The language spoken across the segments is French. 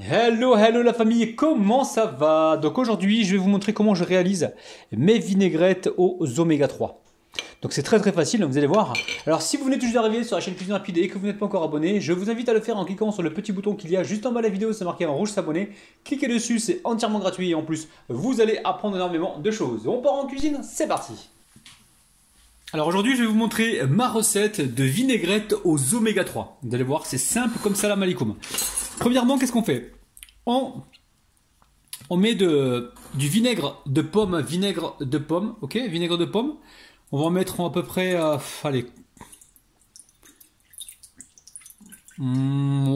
Hello la famille, comment ça va? Donc aujourd'hui je vais vous montrer comment je réalise mes vinaigrettes aux oméga 3. Donc c'est très facile, vous allez voir. Alors si vous venez tout juste d'arriver sur la chaîne Cuisine Rapide et que vous n'êtes pas encore abonné, je vous invite à le faire en cliquant sur le petit bouton qu'il y a juste en bas de la vidéo, c'est marqué en rouge s'abonner. Cliquez dessus, c'est entièrement gratuit et en plus vous allez apprendre énormément de choses. On part en cuisine, c'est parti. Alors aujourd'hui je vais vous montrer ma recette de vinaigrette aux oméga 3. Vous allez voir, c'est simple comme salam alaikum. Premièrement, qu'est-ce qu'on fait? On met du vinaigre de pomme, ok, vinaigre de pomme. On va en mettre à peu près, allez, 10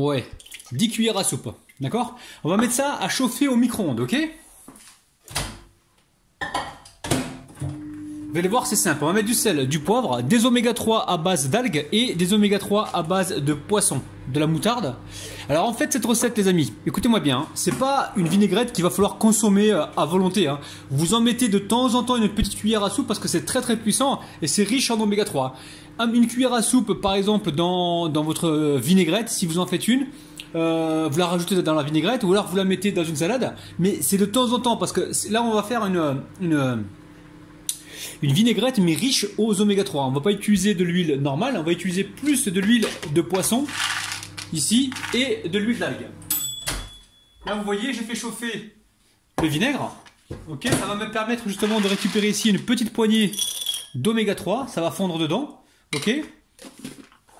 cuillères à soupe, d'accord? On va mettre ça à chauffer au micro-ondes, ok? Vous allez voir, c'est simple, on va mettre du sel, du poivre, des oméga 3 à base d'algues et des oméga 3 à base de poisson, de la moutarde. Alors en fait cette recette les amis, écoutez-moi bien, hein, c'est pas une vinaigrette qu'il va falloir consommer à volonté. Hein. Vous en mettez de temps en temps une petite cuillère à soupe parce que c'est très puissant et c'est riche en oméga 3. Une cuillère à soupe par exemple dans votre vinaigrette, si vous en faites une, vous la rajoutez dans la vinaigrette ou alors vous la mettez dans une salade. Mais c'est de temps en temps parce que là on va faire une vinaigrette mais riche aux oméga 3. On va pas utiliser de l'huile normale, on va utiliser plus de l'huile de poisson ici et de l'huile d'algue. Là vous voyez, j'ai fait chauffer le vinaigre. Ok, ça va me permettre justement de récupérer ici une petite poignée d'oméga 3, ça va fondre dedans. Ok.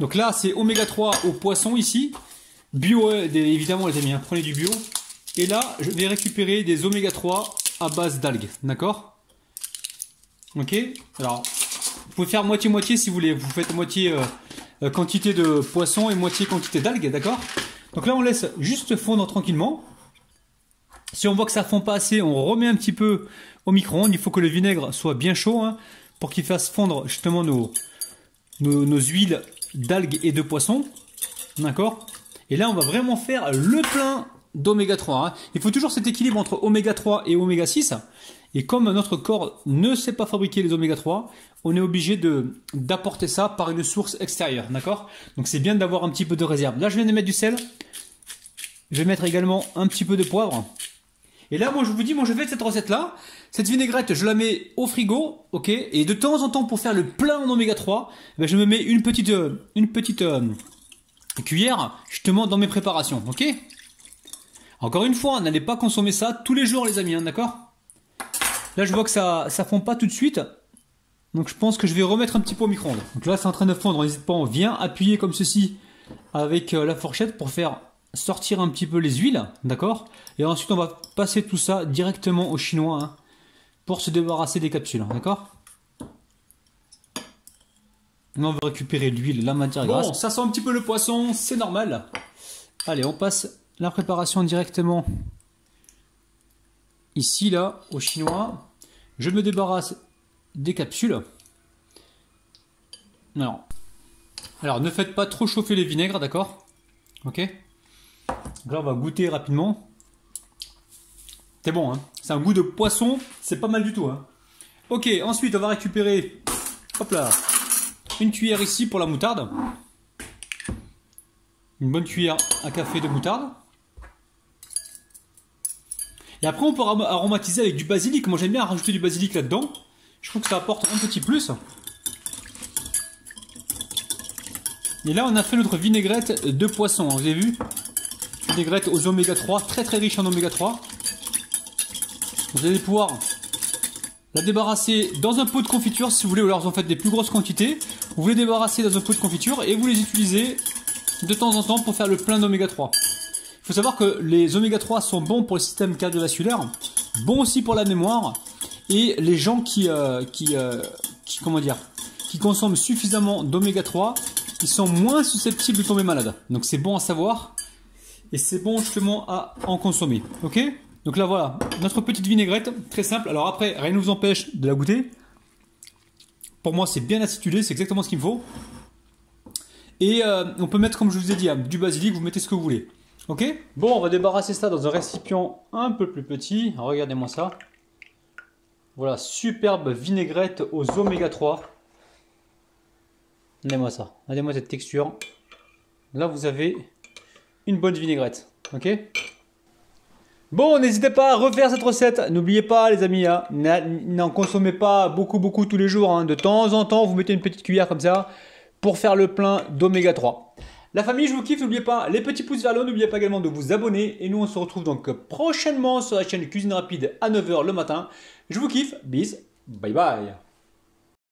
Donc là c'est oméga 3 au poisson ici. Bio évidemment les amis, hein, prenez du bio. Et là, je vais récupérer des oméga 3 à base d'algues, d'accord? Ok, alors vous pouvez faire moitié-moitié si vous voulez, vous faites moitié quantité de poisson et moitié quantité d'algues, d'accord? Donc là on laisse juste fondre tranquillement. Si on voit que ça fond pas assez, on remet un petit peu au micro-ondes, il faut que le vinaigre soit bien chaud hein, pour qu'il fasse fondre justement nos huiles d'algues et de poisson, d'accord? Et là on va vraiment faire le plein d'oméga 3, hein. Il faut toujours cet équilibre entre oméga 3 et oméga 6. Et comme notre corps ne sait pas fabriquer les oméga 3, on est obligé d'apporter ça par une source extérieure, d'accord? Donc c'est bien d'avoir un petit peu de réserve. Là, je viens de mettre du sel. Je vais mettre également un petit peu de poivre. Et là, moi, je vous dis, moi, je fais cette recette-là. Cette vinaigrette, je la mets au frigo, ok? Et de temps en temps, pour faire le plein en oméga 3, ben, je me mets une petite cuillère, justement, dans mes préparations, ok? Encore une fois, n'allez pas consommer ça tous les jours, les amis, hein, d'accord? Là je vois que ça fond pas tout de suite, donc je pense que je vais remettre un petit peu au micro-ondes. Donc là c'est en train de fondre, n'hésite pas, on vient appuyer comme ceci avec la fourchette pour faire sortir un petit peu les huiles, d'accord? Et ensuite on va passer tout ça directement au chinois hein, pour se débarrasser des capsules, hein, d'accord? On va récupérer l'huile, la matière grasse. Bon, ça sent un petit peu le poisson, c'est normal. Allez, on passe la préparation directement ici là au chinois. Je me débarrasse des capsules. Alors ne faites pas trop chauffer les vinaigres, d'accord? Ok. Donc là on va goûter rapidement. C'est bon, hein, c'est un goût de poisson, c'est pas mal du tout. Hein. Ok, ensuite on va récupérer, hop là, une cuillère ici pour la moutarde. Une bonne cuillère à café de moutarde. Et après on peut aromatiser avec du basilic. Moi j'aime bien rajouter du basilic là-dedans. Je trouve que ça apporte un petit plus. Et là on a fait notre vinaigrette de poisson. Vous avez vu? Vinaigrette aux oméga 3, très riche en oméga 3. Vous allez pouvoir la débarrasser dans un pot de confiture si vous voulez. Ou alors vous en faites des plus grosses quantités. Vous les débarrassez dans un pot de confiture et vous les utilisez de temps en temps pour faire le plein d'oméga 3. Il faut savoir que les oméga 3 sont bons pour le système cardiovasculaire, bons aussi pour la mémoire, et les gens qui consomment suffisamment d'oméga 3, ils sont moins susceptibles de tomber malades. Donc c'est bon à savoir, et c'est bon justement à en consommer. Ok? Donc là voilà, notre petite vinaigrette, très simple. Alors après, rien ne vous empêche de la goûter. Pour moi c'est bien acidulé, c'est exactement ce qu'il me faut. Et on peut mettre, comme je vous ai dit, du basilic, vous mettez ce que vous voulez. Ok, bon, on va débarrasser ça dans un récipient un peu plus petit. Regardez-moi ça. Voilà, superbe vinaigrette aux oméga 3. Regardez-moi ça. Regardez-moi cette texture. Là, vous avez une bonne vinaigrette. Ok, Bon, n'hésitez pas à refaire cette recette. N'oubliez pas, les amis, hein, n'en consommez pas beaucoup tous les jours. Hein. De temps en temps, vous mettez une petite cuillère comme ça pour faire le plein d'oméga 3. La famille, je vous kiffe. N'oubliez pas les petits pouces vers le haut. N'oubliez pas également de vous abonner. Et nous, on se retrouve donc prochainement sur la chaîne Cuisine Rapide à 9 h le matin. Je vous kiffe. Bis. Bye bye.